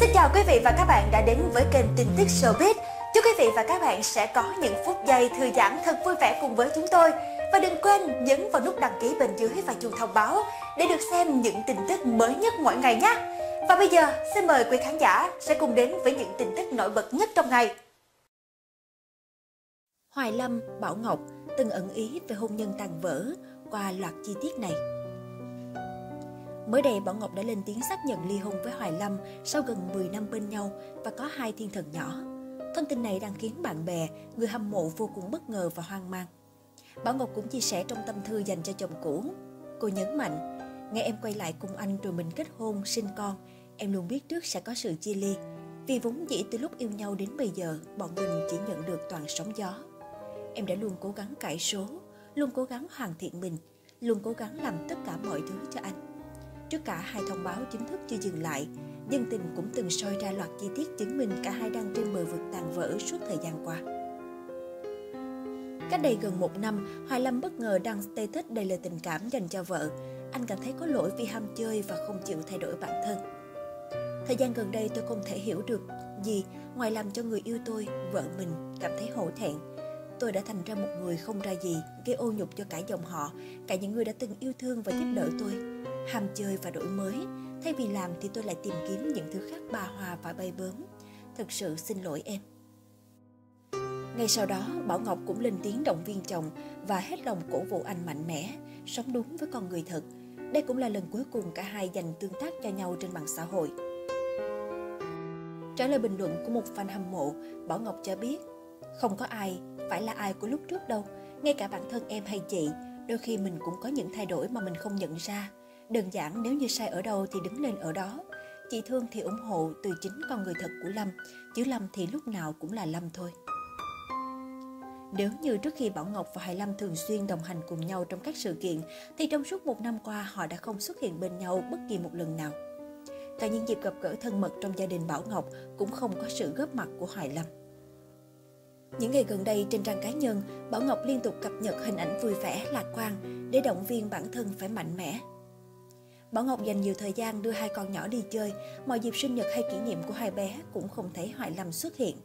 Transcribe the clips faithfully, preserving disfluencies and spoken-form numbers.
Xin chào quý vị và các bạn đã đến với kênh tin tức showbiz. Chúc quý vị và các bạn sẽ có những phút giây thư giãn thật vui vẻ cùng với chúng tôi. Và đừng quên nhấn vào nút đăng ký bên dưới và chuông thông báo để được xem những tin tức mới nhất mỗi ngày nhé. Và bây giờ xin mời quý khán giả sẽ cùng đến với những tin tức nổi bật nhất trong ngày. Hoài Lâm, Bảo Ngọc từng ẩn ý về hôn nhân tan vỡ qua loạt chi tiết này. Mới đây, Bảo Ngọc đã lên tiếng xác nhận ly hôn với Hoài Lâm sau gần mười năm bên nhau và có hai thiên thần nhỏ. Thông tin này đang khiến bạn bè, người hâm mộ vô cùng bất ngờ và hoang mang. Bảo Ngọc cũng chia sẻ trong tâm thư dành cho chồng cũ. Cô nhấn mạnh, "Ngày em quay lại cùng anh rồi mình kết hôn, sinh con, em luôn biết trước sẽ có sự chia ly. Vì vốn dĩ từ lúc yêu nhau đến bây giờ, bọn mình chỉ nhận được toàn sóng gió. Em đã luôn cố gắng cải số, luôn cố gắng hoàn thiện mình, luôn cố gắng làm tất cả mọi thứ cho anh." Trước cả hai thông báo chính thức chưa dừng lại, dân tình cũng từng soi ra loạt chi tiết chứng minh cả hai đang trên bờ vực tan vỡ suốt thời gian qua. Cách đây gần một năm, Hoài Lâm bất ngờ đăng status đầy lời tình cảm dành cho vợ. Anh cảm thấy có lỗi vì ham chơi và không chịu thay đổi bản thân. "Thời gian gần đây tôi không thể hiểu được gì ngoài làm cho người yêu tôi, vợ mình cảm thấy hổ thẹn. Tôi đã thành ra một người không ra gì, gây ô nhục cho cả dòng họ, cả những người đã từng yêu thương và giúp đỡ tôi. Ham chơi và đổi mới, thay vì làm thì tôi lại tìm kiếm những thứ khác ba hoa và bay bướm. Thật sự xin lỗi em." Ngay sau đó, Bảo Ngọc cũng lên tiếng động viên chồng và hết lòng cổ vũ anh mạnh mẽ, sống đúng với con người thật. Đây cũng là lần cuối cùng cả hai dành tương tác cho nhau trên mạng xã hội. Trả lời bình luận của một fan hâm mộ, Bảo Ngọc cho biết, "Không có ai phải là ai của lúc trước đâu, ngay cả bản thân em hay chị, đôi khi mình cũng có những thay đổi mà mình không nhận ra. Đơn giản nếu như sai ở đâu thì đứng lên ở đó. Chị thương thì ủng hộ từ chính con người thật của Lâm, chứ Lâm thì lúc nào cũng là Lâm thôi." Nếu như trước khi Bảo Ngọc và Hoài Lâm thường xuyên đồng hành cùng nhau trong các sự kiện, thì trong suốt một năm qua họ đã không xuất hiện bên nhau bất kỳ một lần nào. Cả những dịp gặp gỡ thân mật trong gia đình Bảo Ngọc cũng không có sự góp mặt của Hoài Lâm. Những ngày gần đây trên trang cá nhân, Bảo Ngọc liên tục cập nhật hình ảnh vui vẻ, lạc quan để động viên bản thân phải mạnh mẽ. Bảo Ngọc dành nhiều thời gian đưa hai con nhỏ đi chơi, mọi dịp sinh nhật hay kỷ niệm của hai bé cũng không thấy Hoài Lâm xuất hiện.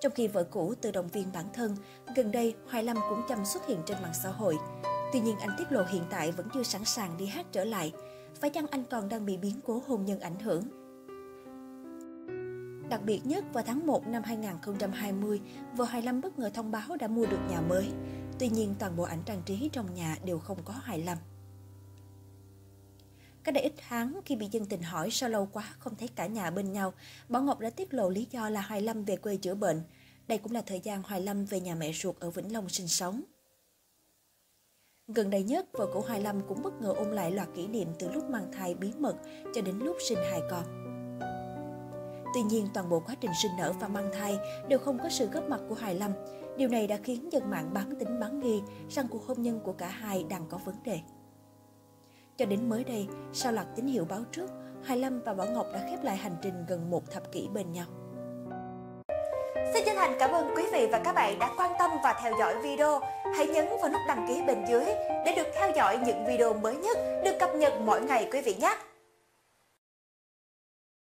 Trong khi vợ cũ tự động viên bản thân, gần đây Hoài Lâm cũng chăm xuất hiện trên mạng xã hội. Tuy nhiên anh tiết lộ hiện tại vẫn chưa sẵn sàng đi hát trở lại. Phải chăng anh còn đang bị biến cố hôn nhân ảnh hưởng? Đặc biệt nhất, vào tháng một năm hai nghìn không trăm hai mươi, vợ Hoài Lâm bất ngờ thông báo đã mua được nhà mới. Tuy nhiên toàn bộ ảnh trang trí trong nhà đều không có Hoài Lâm. Cách đây ít tháng, khi bị dân tình hỏi sao lâu quá không thấy cả nhà bên nhau, Bảo Ngọc đã tiết lộ lý do là Hoài Lâm về quê chữa bệnh. Đây cũng là thời gian Hoài Lâm về nhà mẹ ruột ở Vĩnh Long sinh sống. Gần đây nhất, vợ của Hoài Lâm cũng bất ngờ ôn lại loạt kỷ niệm từ lúc mang thai bí mật cho đến lúc sinh hai con. Tuy nhiên, toàn bộ quá trình sinh nở và mang thai đều không có sự góp mặt của Hoài Lâm. Điều này đã khiến dân mạng bán tính bán nghi rằng cuộc hôn nhân của cả hai đang có vấn đề. Cho đến mới đây, sau loạt tín hiệu báo trước, Hoài Lâm và Bảo Ngọc đã khép lại hành trình gần một thập kỷ bên nhau. Xin chân thành cảm ơn quý vị và các bạn đã quan tâm và theo dõi video. Hãy nhấn vào nút đăng ký bên dưới để được theo dõi những video mới nhất được cập nhật mỗi ngày quý vị nhé.